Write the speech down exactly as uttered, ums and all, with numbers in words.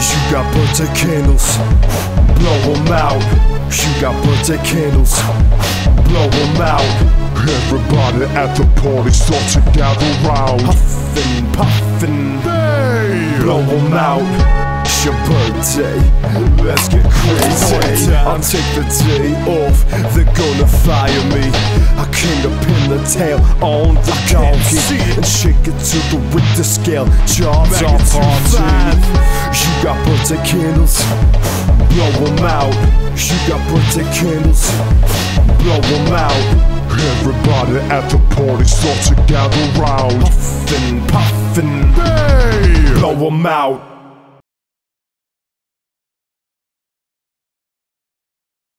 You got birthday candles, blow them out. You got birthday candles, blow them out. Everybody at the party start to gather round. Puffin', puffin', hey! Blow them out. It's your birthday, let's get crazy. I'll take the day off, they're gonna fire me. I came to pin the tail on the donkey and shake it to the Richter scale, jaws off party. You got birthday candles, blow them out. You got birthday candles, blow them out. Everybody at the party start to gather round. Puffin', puffin', hey! Blow them out.